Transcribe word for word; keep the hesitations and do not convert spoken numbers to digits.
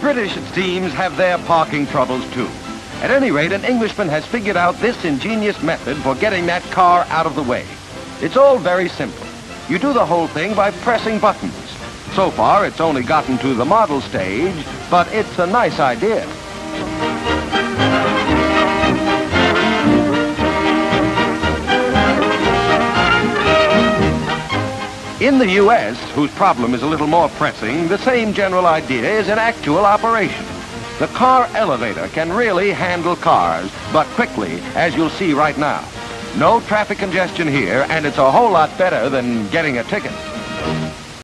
British, it seems, have their parking troubles too. At any rate, an Englishman has figured out this ingenious method for getting that car out of the way. It's all very simple. You do the whole thing by pressing buttons. So far, it's only gotten to the model stage, but it's a nice idea. In the U S, whose problem is a little more pressing, the same general idea is in actual operation. The car elevator can really handle cars, but quickly, as you'll see right now. No traffic congestion here, and it's a whole lot better than getting a ticket.